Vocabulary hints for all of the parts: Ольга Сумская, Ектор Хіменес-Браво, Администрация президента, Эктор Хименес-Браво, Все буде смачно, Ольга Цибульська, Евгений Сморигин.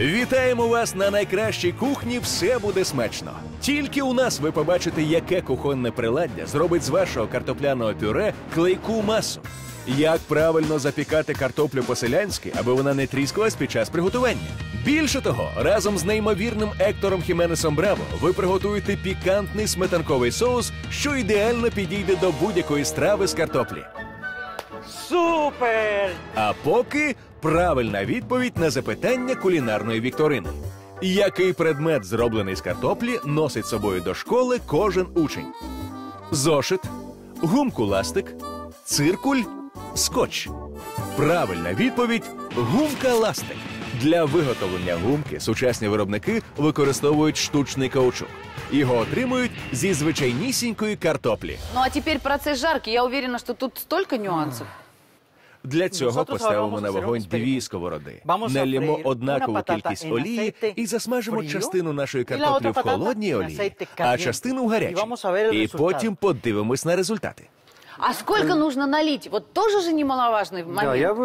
Вітаємо вас на найкращій кухні «Все буде смачно». Тільки у нас ви побачите, яке кухонне приладдя зробить з вашого картопляного пюре клейку масу. Як правильно запікати картоплю по-селянськи, аби вона не тріскалась під час приготування. Більше того, разом з неймовірним Ектором Хіменесом-Браво ви приготуєте пікантний сметанковий соус, що ідеально підійде до будь-якої страви з картоплі. Супер! А поки правильна відповідь на запитання кулінарної вікторини. Який предмет, зроблений з картоплі, носить з собою до школи кожен учень? Зошит, гумку-ластик, циркуль, скотч. Правильна відповідь – гумка-ластик. Для виготовлення гумки сучасні виробники використовують штучний каучук. Его отримують зі звичайнісінької картоплі. Ну а теперь процесс жарки. Я уверена, что тут столько нюансов. Для цього поставимо на вогонь дві сковороди, налімо однакову кількість олії і засмажимо частину нашої картоплі в холодній олії, а частину в гарячій. І потім подивимось на результати. А сколько нужно налить? Вот тоже же немаловажный момент.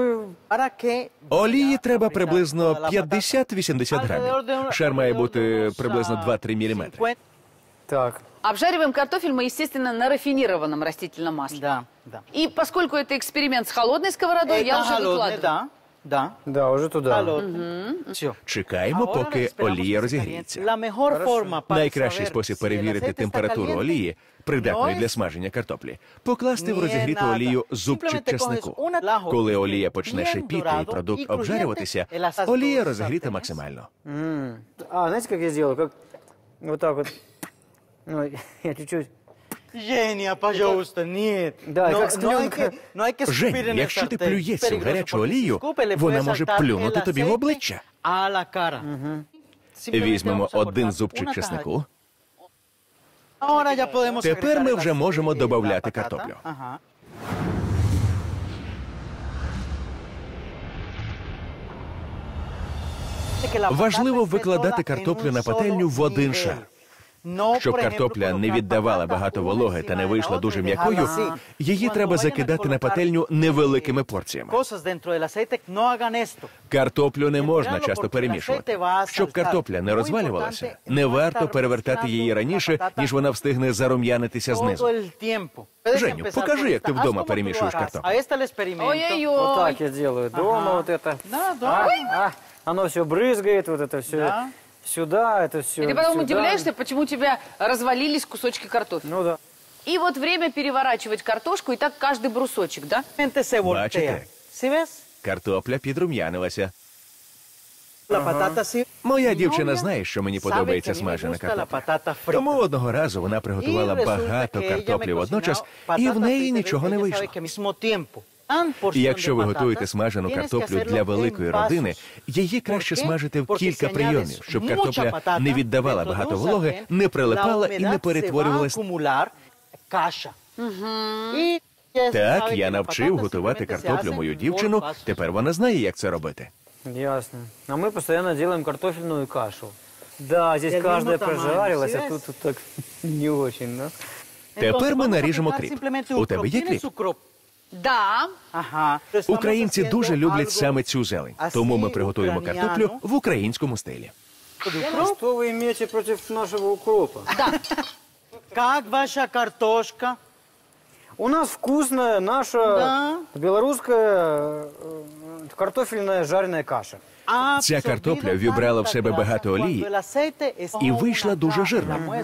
Олії треба приблизно 50-80 грамів. Шар має бути приблизно 2-3 міліметри. Так. Обжариваем картофель мы, естественно, на рафинированном растительном масле. Да, да. И поскольку это эксперимент с холодной сковородой, я уже выкладываю. Да, да. Да, уже туда. Угу. Чекаємо, поки олія розігріється. Найкращий спосіб перевірити температуру олії, придатної для смаження картоплі, покласти в розігріту олію зубчик чеснику. Коли олія почне шипіти і продукт обжарюватися, олія розігріта максимально. А, знаєте, як я зробив? Ось так от. Ну, я чуть-чуть... Женя, пожалуйста, нет. Женя, якщо ти плюєшся в гарячу олію, вона може плюнути тобі в обличчя. Візьмемо один зубчик чеснику. Тепер ми вже можемо додавати картоплю. Важливо викладати картоплю на пательню в один шар. Щоб картопля не віддавала багато вологи та не вийшла дуже м'якою, її треба закидати на пательню невеликими порціями. Картоплю не можна часто перемішувати. Щоб картопля не розвалювалася, не варто перевертати її раніше, ніж вона встигне зарум'янитися знизу. Женю, покажи, як ти вдома перемішуєш картоплю. Ой-ой-ой! Отак я роблю вдома. Воно все бризгає, це все... Сюда, это все. И ты потом удивляешься, почему у тебя развалились кусочки картофеля. Ну да. И вот время переворачивать картошку, и так каждый брусочек, да? Бачите? Картопля підрум'янилася. Моя дівчина знає, що мені подобається смажена картопля. Тому одного разу вона приготувала багато картоплі водночас, і в неї нічого не вийшло. Якщо ви готуєте смажену картоплю для великої родини, її краще смажити в кілька прийомів, щоб картопля не віддавала багато вологи, не прилипала і не перетворювалась. Так, я навчив готувати картоплю мою дівчину, тепер вона знає, як це робити. Ясно. А ми постійно робимо картофельну кашу. Да, тут кожна прожарилась, а тут так не дуже, да? Тепер ми наріжемо кріп. У тебе є кріп? Да. Українці дуже люблять саме цю зелень, тому ми приготуємо картоплю в українському стилі. Що ви маєте проти нашого укропа? Як ваша картошка? У нас вкусна наша білоруська картофельна жарена каша. Ця картопля вібрала в себе багато олії і вийшла дуже жирною.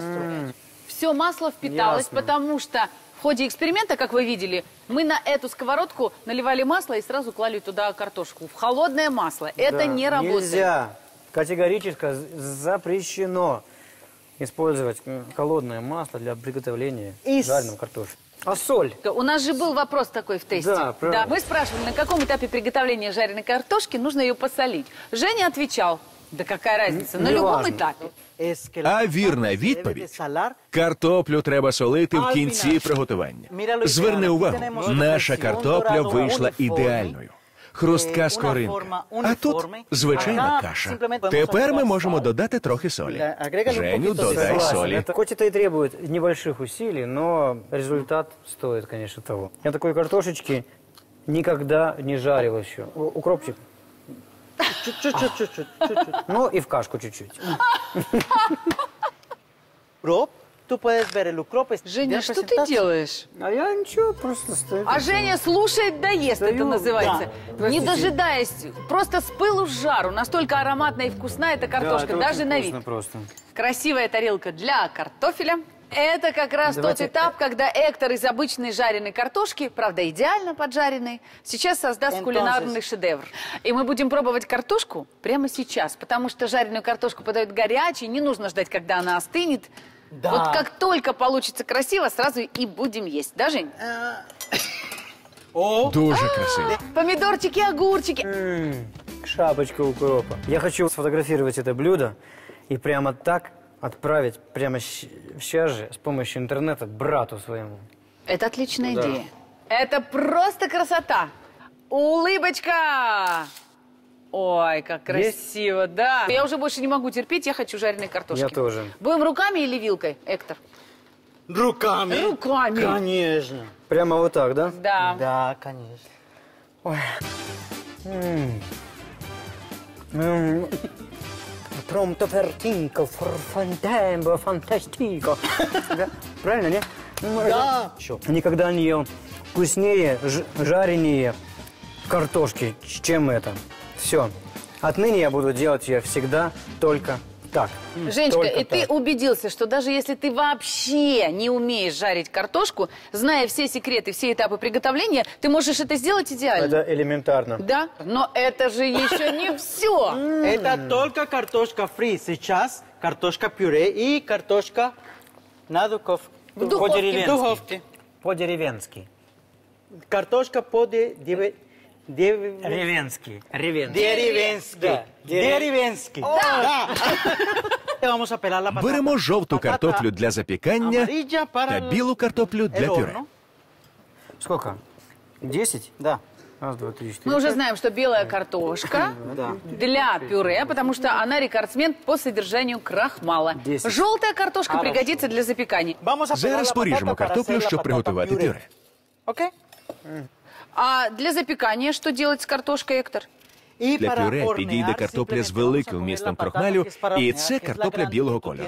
Все масло впиталось, тому що... В ходе эксперимента, как вы видели, мы на эту сковородку наливали масло и сразу клали туда картошку. В холодное масло. Это не работает. Нельзя. Категорически запрещено использовать холодное масло для приготовления жареного картофеля. А соль? У нас же был вопрос такой в тесте. Да, правда. Мы спрашивали, на каком этапе приготовления жареной картошки нужно ее посолить. Женя отвечал, да какая разница, на любом этапе. А вірна відповідь – картоплю треба солити в кінці приготування. Зверни увагу, наша картопля вийшла ідеальною. Хрустка скоринка, а тут звичайна каша. Тепер ми можемо додати трохи солі. Женю, додай солі. Хоч це і потребує невеликих усилий, але результат стоїть, звісно, того. Я такої картошечки ніколи не жарив ще. Укропчик. Чуть-чуть. Ну и в кашку чуть-чуть. Роб, ты поезбери укроп. Женя, что ты делаешь? А я ничего, просто стою. А Женя слушает, доест, это называется. Не дожидаясь, просто с пылу с жару. Настолько ароматная и вкусная эта картошка, даже на вид. Красивая тарелка для картофеля. Это как раз тот этап, когда Эктор из обычной жареной картошки, правда, идеально поджаренной, сейчас создаст кулинарный шедевр. И мы будем пробовать картошку прямо сейчас, потому что жареную картошку подают горячей, не нужно ждать, когда она остынет. Да. Вот как только получится красиво, сразу и будем есть. Да, Жень? Дуже красиво. Помидорчики, огурчики. Шапочка укропа. Я хочу сфотографировать это блюдо и прямо так... отправить прямо сейчас же с помощью интернета брату своему. Это отличная идея. Это просто красота. Улыбочка! Ой, как красиво, да. Я уже больше не могу терпеть, я хочу жареной картошки. Я тоже. Будем руками или вилкой, Эктор? Руками. Руками. Конечно. Прямо вот так, да? Да. Да, конечно. Ой. Промто фертинко, фантембо, фантастико. Правильно, нет? Да. Никогда не ел вкуснее, жаренее картошки, чем это. Все. Отныне я буду делать ее всегда только так. Женечка, и ты убедился, что даже если ты вообще не умеешь жарить картошку, зная все секреты, все этапы приготовления, ты можешь это сделать идеально. Это элементарно. Да, но это же еще не все. Это только картошка фри. Сейчас картошка пюре и картошка на духовке. По-деревенски. По-деревенски. Картошка по-деревенски. Деревенский. Деревенский. Деревенский. Беремо жовту картоплю для запікання та білу картоплю для пюре. Сколько? 10? Да. Раз, два, три, четыре. Мы уже знаем, что белая картошка для пюре, потому что она рекордсмен по содержанию крахмала. 10. Желтая картошка пригодится для запікання. Зараз поріжемо картоплю, щоб приготувати пюре. Окей? А для запікання, що робити з картошкою, Ектор? Для пюре підійде картопля з великим вмістом крохмалю, і це картопля білого кольору.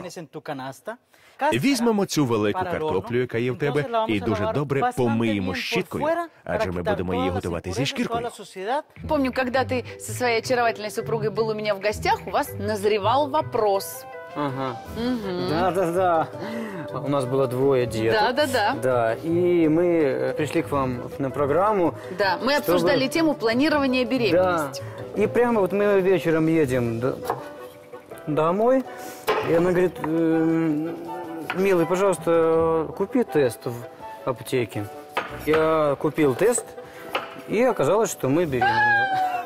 Візьмемо цю велику картоплю, яка є в тебе, і дуже добре помиємо щіткою, адже ми будемо її готувати зі шкіркою. Помню, коли ти зі своєю очаровательною супругою був у мене в гостях, у вас назрівав вопрос. Ага. Да. У нас было двое деток. Да. И мы пришли к вам на программу. Да, мы обсуждали тему планирования беременности. Да. И прямо вот мы вечером едем домой, и она говорит: милый, пожалуйста, купи тест в аптеке. Я купил тест, и оказалось, что мы беременны.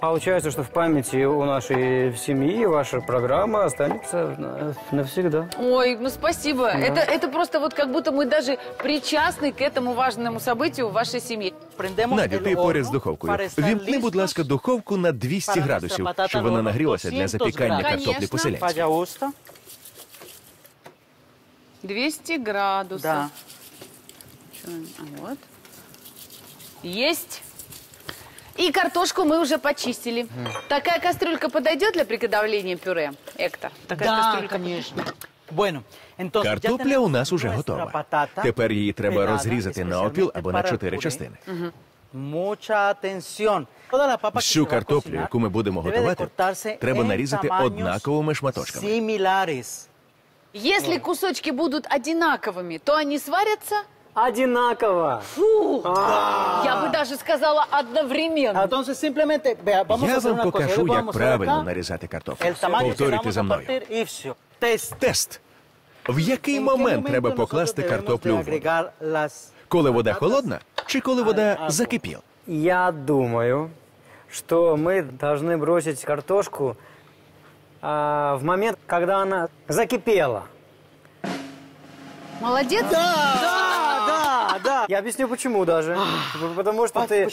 Получается, что в памяти у нашей семьи ваша программа останется навсегда. Ой, ну спасибо. Да. Это просто вот как будто мы даже причастны к этому важному событию в вашей семье. Надя, ти поряд з духовкою. Вімкни, будь ласка, духовку на 200 градусів, щоб вона нагрілася для запікання картоплі по-селянськи. 200 градусов. Да. Вот. Есть. И картошку мы уже почистили. Такая кастрюлька подойдет для приготовления пюре, Эктор? Да, конечно. Картопля у нас уже готова. Тепер її треба розрізати на опіл або на 4 частини. Всю картоплю, яку ми будемо готувати, треба нарізати однаковими шматочками. Якщо кусочки будуть однаковими, то вони сваряться... Одинаково. Фу! Я бы даже сказала одновременно. Я вам покажу, як правильно нарізати картоплю. Повторюйте за мною. Тест. В який момент треба покласти картоплю в воду? Коли вода холодна чи коли вода закипіла? Я думаю, що ми повинні бросити картошку в момент, коли вона закипіла. Молодець? Да. Я объясню, почему даже. Потому что ты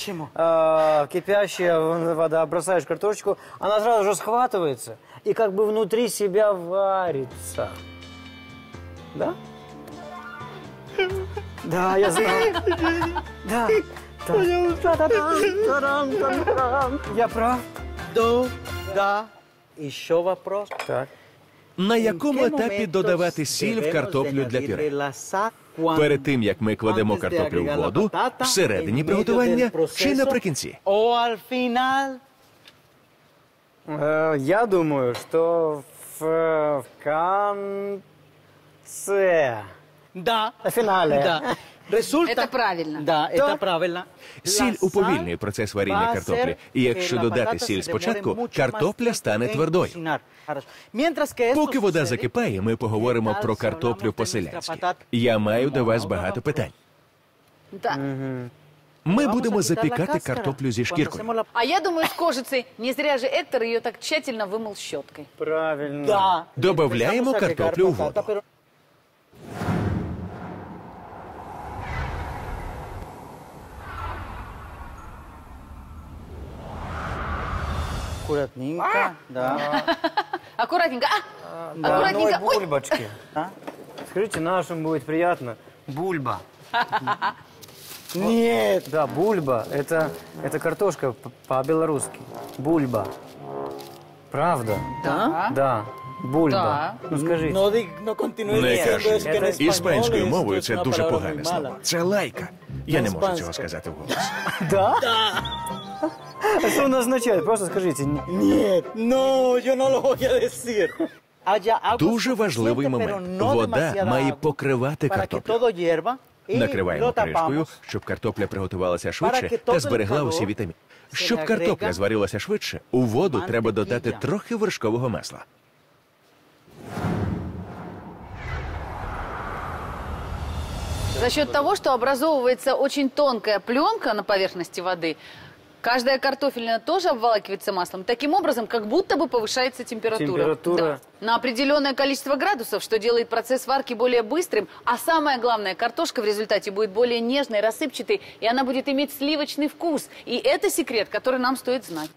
кипящая вода, бросаешь картошечку, она сразу же схватывается и как бы внутри себя варится. Да? Да, я знаю. Да. Я прав? Да. Еще вопрос. Так. На якому етапі додавати сіль в картоплю для пюре? Перед тим, як ми кладемо картоплю в воду, всередині приготування чи наприкінці? Я думаю, що в кінці. Да. В фіналі. Це правильно. Сіль уповільнює процес варіння картоплі. І якщо додати сіль спочатку, картопля стане твердою. Поки вода закипає, ми поговоримо про картоплю по-селянськи. Я маю до вас багато питань. Ми будемо запікати картоплю зі шкіркою. А я думаю, з кожиці. Не зря же Ектор її так тщательно вимив щоткою. Правильно. Добавляємо картоплю у воду. Аккуратненько, да. Аккуратненько, аккуратненько. Бульбочки. Скажите, нашим будет приятно. Бульба. Нет. Да, бульба. Это картошка по-белорусски. Бульба. Правда? Да. Да. Бульба. Ну скажіть. Не кажи. Іспанською мовою це дуже погане слово. Це лайка. Я не можу цього сказати вголос. Да? А що воно означає? Просто скажіть. Ні. Ну, я не можу сказати. Дуже важливий момент. Вода має покривати картоплю. Накриваємо кришкою, щоб картопля приготувалася швидше та зберегла усі вітаміни. Щоб картопля зварилася швидше, у воду треба додати трохи вершкового масла. За счет того, что образовывается очень тонкая пленка на поверхности воды, каждая картофелина тоже обволакивается маслом. Таким образом, как будто бы повышается температура. Да, на определенное количество градусов, что делает процесс варки более быстрым. А самое главное, картошка в результате будет более нежной, рассыпчатой, и она будет иметь сливочный вкус. И это секрет, который нам стоит знать.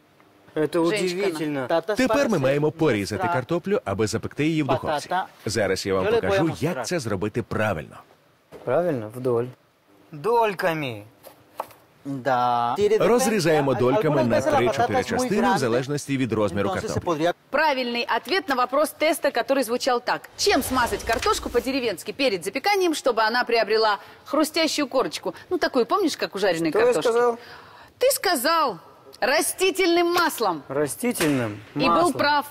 Це удивительно. Тепер ми маємо порізати картоплю, аби запекти її в духовці. Зараз я вам покажу, як це зробити правильно. Правильно? Вдоль. Дольками. Розрізаємо дольками на 3-4 частини, в залежності від розміру картоплі. Правильний відповідь на вопрос теста, який звучав так. Чим змазати картошку по-деревенськи перед запіканням, щоб вона приобрела хрустящую корочку? Ну, такую, помниш, як у жареної картошки? Хто я сказав? Ти сказав. Растительным маслом. Растительным маслом. И был прав.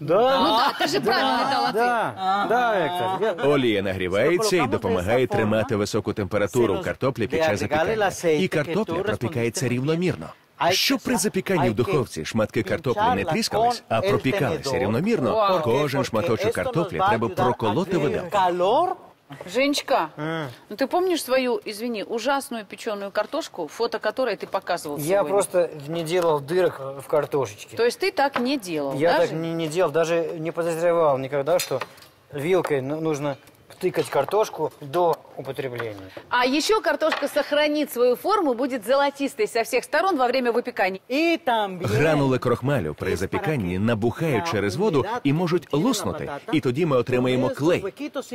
Да. Ну да, ты же правильно дал ответ. Да, Ектор. Олія нагрівається і допомагає тримати високу температуру картоплі під час запікання. І картопля пропікається рівномірно. Щоб при запіканні в духовці шматки картоплі не тріскались, а пропікалися рівномірно, кожен шматочок картоплі треба проколоти виделкою. Женечка, ну ты помнишь свою, извини, ужасную печеную картошку, фото которой ты показывал сегодня? Я просто не делал дырок в картошечке. То есть ты так не делал? Я так не делал, даже не подозревал никогда, что вилкой нужно тыкать картошку до употребления. А еще картошка сохранит свою форму, будет золотистой со всех сторон во время выпекания. Гранули крохмалю при запіканні набухають через воду і можуть луснути, і тоді ми отримаємо клей.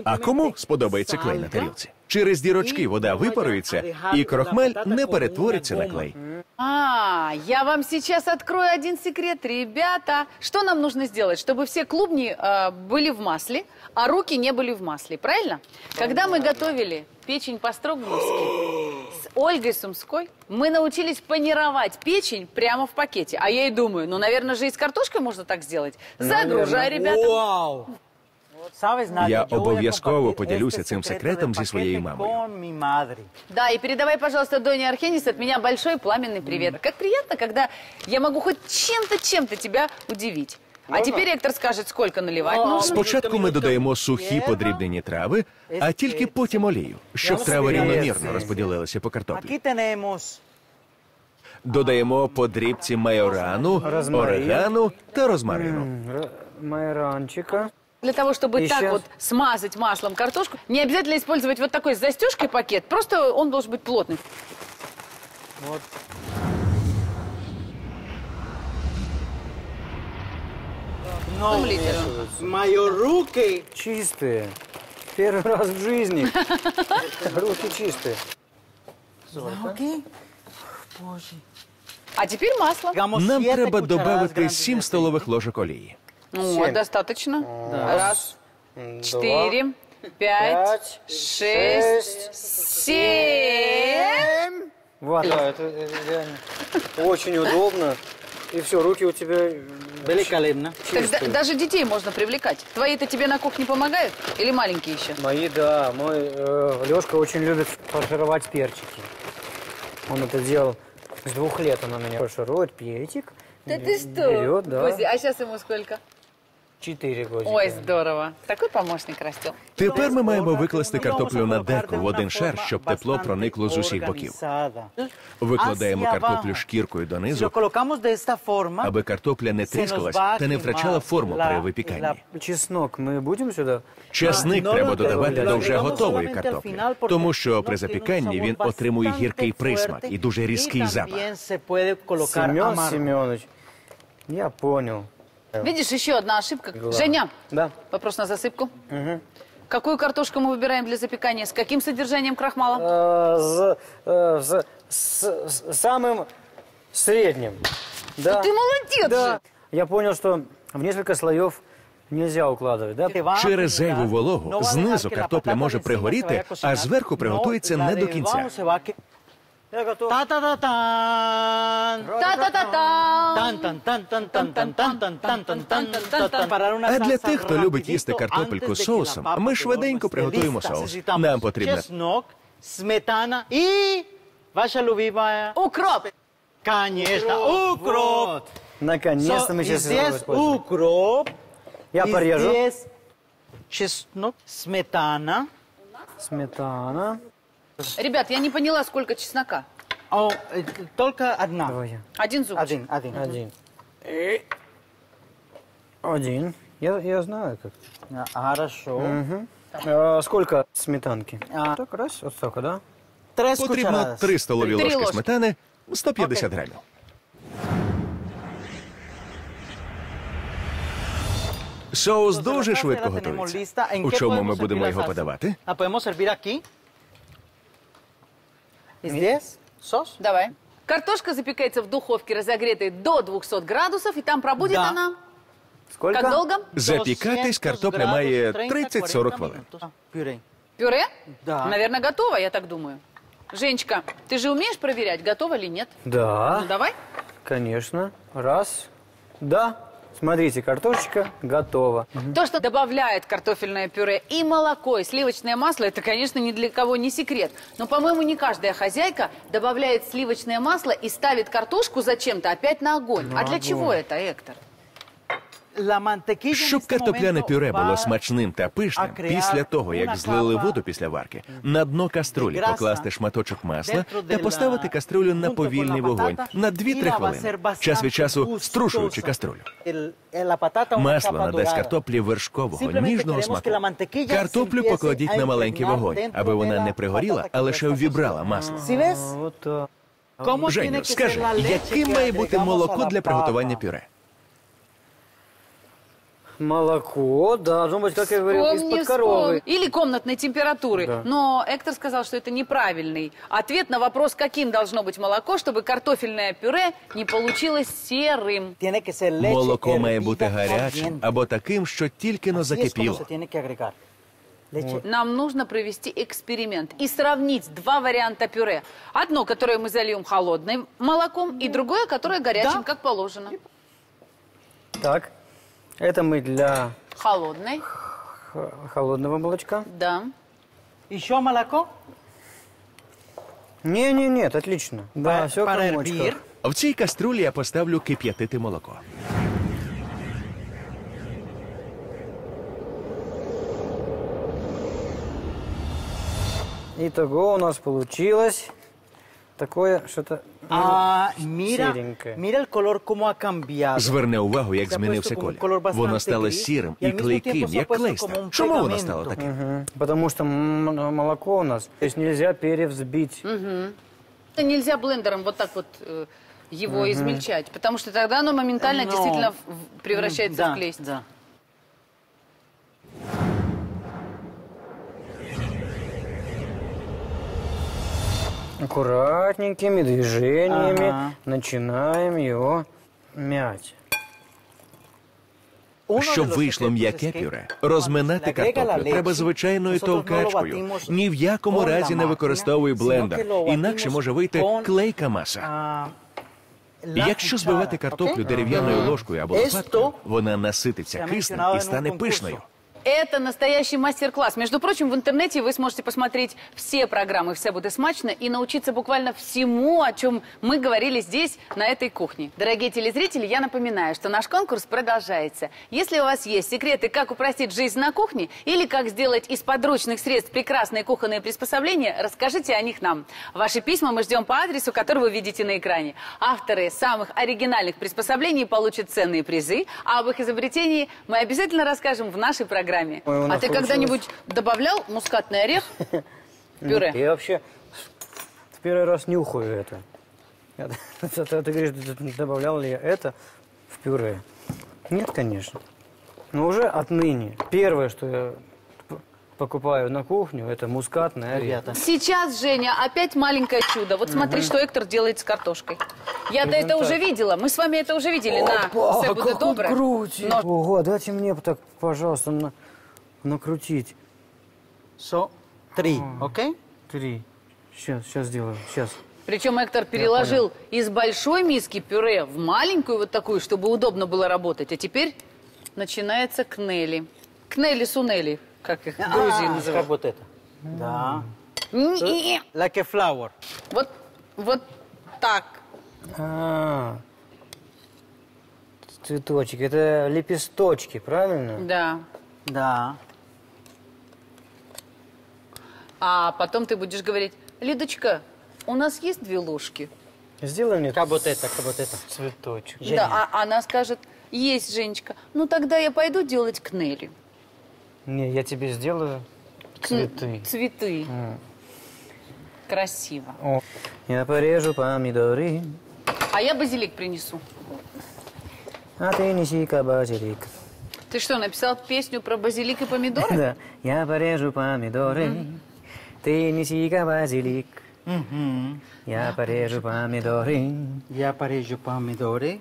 А кому сподобається клей на тарілці? Через дірочки вода випарується, і крохмаль не перетвориться на клей. А, я вам сейчас открою один секрет, ребята. Что нам нужно сделать? Чтобы все клубни были в масле, а руки не были в масле, правильно? Когда мы готовили печень по-строгановски с Ольгой Сумской, мы научились панировать печень прямо в пакете. А я и думаю, ну, наверное же и с картошкой можно так сделать. Загружай, ребята. Вау! Я обов'язково поділюся цим секретом зі своєю мамою. Да, и передавай, пожалуйста, Доне Архенес от меня большой пламенный привет. Как приятно, когда я могу хоть чем-то тебя удивить. А теперь Ектор скажет, сколько наливать нужно. Спочатку ми додаємо сухі подрібнені трави, а тільки потім олію, щоб трава рівномірно розподілилася по картоплі. Додаємо подрібці майорану, орегану та розмарину. Майоранчика. Для того, чтобы так вот смазать маслом картошку, не обязательно использовать вот такой с застежкой пакет, просто он должен быть плотный. Вот. Мои руки чистые. Первый раз в жизни. Руки чистые. Окей. Боже. А теперь масло. Нам треба добавити 7 столових ложок олії. О, достаточно. Раз, 4, 5, 6, 7. Вот. Да, это реально очень удобно. И все, руки у тебя великолепно. Так, даже детей можно привлекать. Твои-то тебе на кухне помогают? Или маленькие еще? Мои, да. Мой Лешка очень любит фаршировать перчики. Он это делал с 2 лет. Он у меня фарширует перчик. Да ты что? Берет, да. Козя, а сейчас ему сколько? 4 годика. Ой, здорово. Такой помощник растет. Тепер ми маємо викласти картоплю на дерку в один шар, щоб тепло проникло з усіх боків. Викладаємо картоплю шкіркою донизу, аби картопля не тріскалась та не втрачала форму при випіканні. Чеснок ми будемо сюди? Чесник треба додавати до вже готової картоплі, тому що при запіканні він отримує гіркий присмак і дуже різкий запах. Семен Семенович, я понял. Видишь, еще одна ошибка. Да. Женя, да. Вопрос на засыпку. Угу. Какую картошку мы выбираем для запекания? С каким содержанием крахмала? С самым средним. Да. Да ты молодец, да. Же. Я понял, что в несколько слоев нельзя укладывать. Да? Через зайву вологу знизу картопля може пригоріти, а зверху приготується не до кінця. А для тих, хто любить їсти картопельку з соусом, ми швиденько приготуємо соус. Нам потрібно чеснок, сметана і ваша любима укроп. Конечно, укроп. Наконец-то мы сейчас используем укроп. Я порежу. Чеснок, сметана. Сметана. Ребят, я не поняла, сколько чеснока. О, только одна. Один зуб. Один. Я знаю как. Хорошо. Угу. А сколько сметанки? Так, раз, вот столько, да? Потрібно 3 столові ложки сметани, 150 грамів. Соус дуже швидко готується. У чому ми будемо його подавати? Здесь сос? Давай. Картошка запекается в духовке, разогретой до 200 градусов, и там пробудет она... Сколько? Как долго? Запекатись картопля має 30-40 хвилин. Пюре. Пюре? Да. Наверное, готово, я так думаю. Женечка, ты же умеешь проверять, готово или нет? Да. Ну, давай. Конечно. Раз. Да. Смотрите, картошечка готова. То, что добавляет картофельное пюре и молоко, и сливочное масло, это, конечно, ни для кого не секрет. Но, по-моему, не каждая хозяйка добавляет сливочное масло и ставит картошку зачем-то опять на огонь. А для чего это, Эктор? Щоб картопляне пюре було смачним та пишним, після того, як злили воду після варки, на дно каструлі покласти шматочок масла та поставити каструлю на повільний вогонь на 2-3 хвилини, час від часу струшуючи каструлю. Масло надасть картоплі вершкового, ніжного смаку. Картоплю покладіть на маленький вогонь, аби вона не пригоріла, а лише ввібрала масло. Женю, скажи, яким має бути молоко для приготування пюре? Молоко, да, должно быть, как я говорил, из-под коровы. Или комнатной температуры. Да. Но Эктор сказал, что это неправильный ответ на вопрос, каким должно быть молоко, чтобы картофельное пюре не получилось серым. Молоко має бути гарячим або таким, що тільки-но закипіло. Нам нужно провести эксперимент и сравнить 2 варианта пюре. Одно, которое мы зальем холодным молоком, и другое, которое горячим, как положено. Так. Это мы для холодного молочка. Да. Еще молоко? Нет, отлично. Да, все кормочка. В цій каструлі я поставлю кип'ятити молоко. Итого у нас получилось такое что-то... Зверни увагу, як змінився колір. Воно стало сірим і клейким, як клейсте. Чому воно стало таким? Тому що молоко у нас, тобто не можна перевзбити. Не можна блендером вот так вот его измельчать, потому что тогда оно моментально действительно превращается в клейст. Аккуратненькими движениями начинаем его мять. Щоб вийшло м'яке пюре, розминати картоплю треба звичайною товкачкою. Ні в якому разі не використовуй блендер, інакше може вийти клейка маса. Якщо збивати картоплю дерев'яною ложкою або лопаткою, вона насититься киснем і стане пишною. Это настоящий мастер-класс. Между прочим, в интернете вы сможете посмотреть все программы «Все будет смачно» и научиться буквально всему, о чем мы говорили здесь, на этой кухне. Дорогие телезрители, я напоминаю, что наш конкурс продолжается. Если у вас есть секреты, как упростить жизнь на кухне или как сделать из подручных средств прекрасные кухонные приспособления, расскажите о них нам. Ваши письма мы ждем по адресу, который вы видите на экране. Авторы самых оригинальных приспособлений получат ценные призы, а об их изобретении мы обязательно расскажем в нашей программе. Ой, а ты когда-нибудь добавлял мускатный орех в пюре? Я вообще в первый раз нюхаю это. Ты говоришь, добавлял ли я это в пюре? Нет, конечно. Но уже отныне первое, что я покупаю на кухню, это мускатный орех. Сейчас, Женя, опять маленькое чудо. Вот смотри, что Эктор делает с картошкой. Я-то это уже видела. Мы с вами это уже видели. Опа, на «Все будет крути». Но... Ого, дайте мне так, пожалуйста, накрутить. Три, окей? Три. Сейчас сделаю, сейчас. Причем Эктор переложил из большой миски пюре в маленькую вот такую, чтобы удобно было работать. А теперь начинается кнели. Кнели-сунели, как их в Грузии называют. Как вот это. Да. Like a flower. Вот так. Цветочки, это лепесточки, правильно? Да. Да. А потом ты будешь говорить: Лидочка, у нас есть две ложки? Сделай мне как вот это, цветочек. Женя. Да, а она скажет: есть, Женечка, ну тогда я пойду делать кнели. Не, я тебе сделаю цветы. Цветы. Красиво. О. Я порежу помидоры. А я базилик принесу. А ты неси-ка базилик. Ты что, написал песню про базилик и помидоры? Да. Я порежу помидоры, ты неси-ка базилик. Я порежу помидоры. Я порежу помидоры,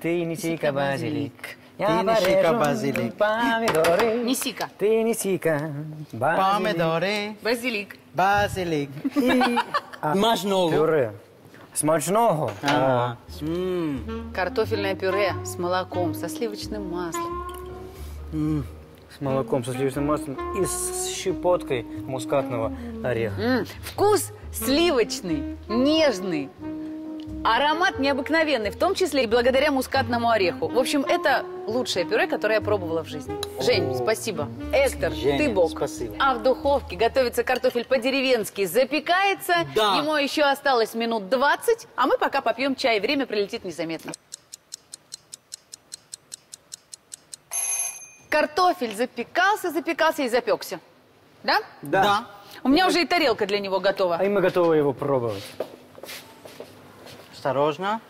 ты неси-ка базилик. Я порежу базилик. Помидоры. Неси-ка. Ты неси-ка помидоры. Базилик. Базилик. Смачного. Пюре. Смачного. Картофельное пюре с молоком, со сливочным маслом. С молоком, со сливочным маслом и с щепоткой мускатного ореха. Вкус сливочный, нежный. Аромат необыкновенный, в том числе и благодаря мускатному ореху. В общем, это лучшее пюре, которое я пробовала в жизни. Жень, спасибо. Эктор, ты бог. Спасибо. А в духовке готовится картофель по-деревенски, запекается. Да. Ему еще осталось минут 20, а мы пока попьем чай. Время пролетит незаметно. Картофель запекался, запекался и запекся. Да? Да. Да. У меня уже и тарелка для него готова. А и мы готовы его пробовать. Осторожно.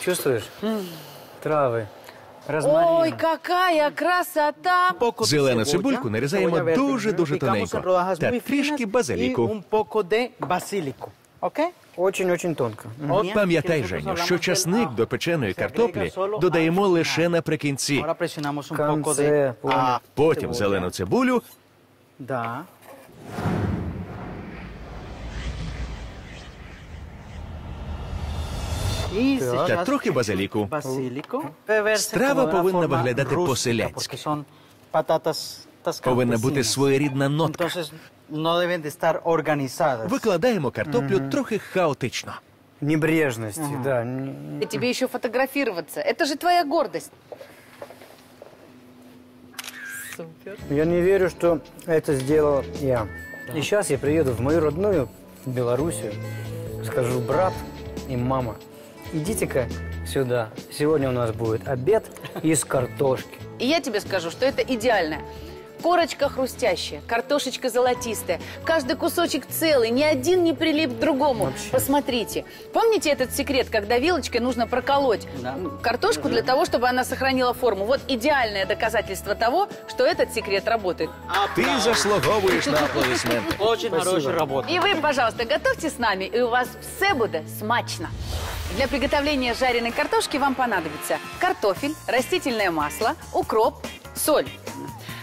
Чувствуешь? Травы. Розмарин. Ой, какая красота! Зелену цибульку нарізаємо дуже-дуже тоненько. Та трішки базиліку. Очень-очень тонко. От пам'ятай, Женю, що часник до печеної картоплі додаємо лише наприкінці. Потім зелену цибулю. Да. Та трохи базиліку. Страва повинна виглядати по-селянськи. Повинна бути своєрідна нотка. Викладаємо картоплю трохи хаотично. Небрежності, да. Тобі ще фотографуватися. Це ж твоя гордість. Я не вірю, що це зробив я. І зараз я приїду в мою родную Білорусію, скажу: брат і мама, идите-ка сюда. Сегодня у нас будет обед из картошки. И я тебе скажу, что это идеальная Корочка хрустящая, картошечка золотистая. Каждый кусочек целый, ни один не прилип к другому. Вообще. Посмотрите. Помните этот секрет, когда вилочкой нужно проколоть картошку для того, чтобы она сохранила форму? Вот идеальное доказательство того, что этот секрет работает. Ты заслуговываешь на аплодисменты. Очень хорошая работа. И вы, пожалуйста, готовьте с нами, и у вас все будет смачно. Для приготовления жареной картошки вам понадобится картофель, растительное масло, укроп, соль.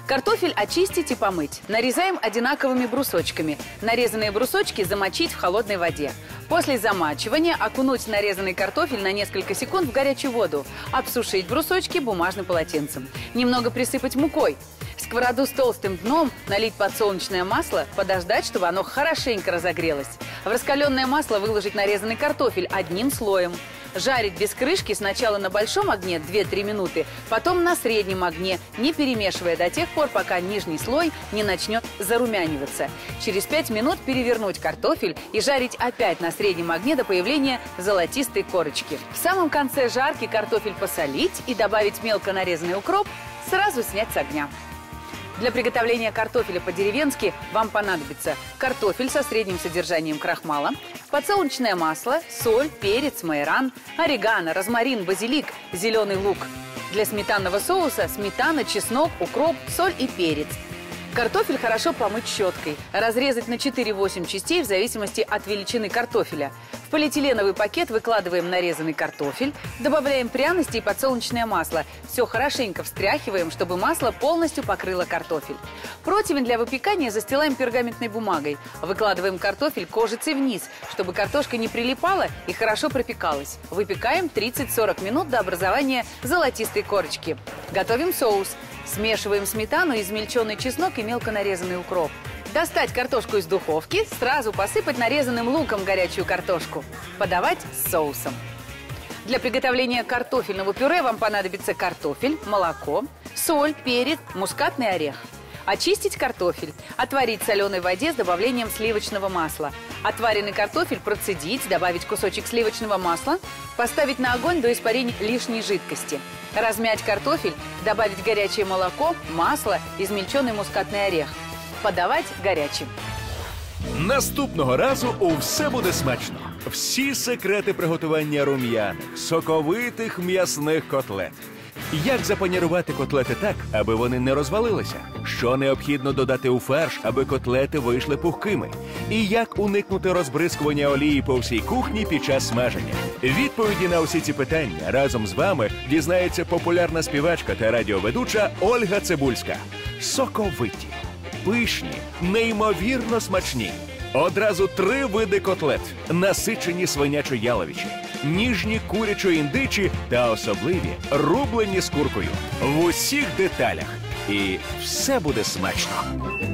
Картофель очистить и помыть. Нарезаем одинаковыми брусочками. Нарезанные брусочки замочить в холодной воде. После замачивания окунуть нарезанный картофель на несколько секунд в горячую воду. Обсушить брусочки бумажным полотенцем. Немного присыпать мукой. Сковороду с толстым дном налить подсолнечное масло, подождать, чтобы оно хорошенько разогрелось. В раскаленное масло выложить нарезанный картофель одним слоем. Жарить без крышки сначала на большом огне 2-3 минуты, потом на среднем огне, не перемешивая до тех пор, пока нижний слой не начнет зарумяниваться. Через 5 минут перевернуть картофель и жарить опять на среднем огне до появления золотистой корочки. В самом конце жарки картофель посолить и добавить мелко нарезанный укроп, сразу снять с огня. Для приготовления картофеля по-деревенски вам понадобится картофель со средним содержанием крахмала, подсолнечное масло, соль, перец, майоран, орегано, розмарин, базилик, зеленый лук. Для сметанного соуса сметана, чеснок, укроп, соль и перец. Картофель хорошо помыть щеткой, разрезать на 4-8 частей в зависимости от величины картофеля. В полиэтиленовый пакет выкладываем нарезанный картофель, добавляем пряности и подсолнечное масло. Все хорошенько встряхиваем, чтобы масло полностью покрыло картофель. Противень для выпекания застилаем пергаментной бумагой. Выкладываем картофель кожицей вниз, чтобы картошка не прилипала и хорошо пропекалась. Выпекаем 30-40 минут до образования золотистой корочки. Готовим соус. Смешиваем сметану, измельченный чеснок и мелко нарезанный укроп. Достать картошку из духовки, сразу посыпать нарезанным луком горячую картошку. Подавать с соусом. Для приготовления картофельного пюре вам понадобится картофель, молоко, соль, перец, мускатный орех. Очистить картофель, отварить в соленой воде с добавлением сливочного масла. Отваренный картофель процедить, добавить кусочек сливочного масла, поставить на огонь до испарения лишней жидкости. Размять картофель, добавить горячее молоко, масло, измельченный мускатный орех. Подавать горячим. Наступного разу у «Все буде смачно». Всі секрети приготування рум'яних, соковитих м'ясних котлет. Як запанірувати котлети так, аби вони не розвалилися? Що необхідно додати у фарш, аби котлети вийшли пухкими? І як уникнути розбризкування олії по всій кухні під час смаження? Відповіді на усі ці питання разом з вами дізнається популярна співачка та радіоведуча Ольга Цибульська. Соковиті, пишні, неймовірно смачні. Одразу 3 види котлет – насичені свинячо-яловичі, ніжні курячо-індичі та особливі рублені з куркою. В усіх деталях. І все буде смачно.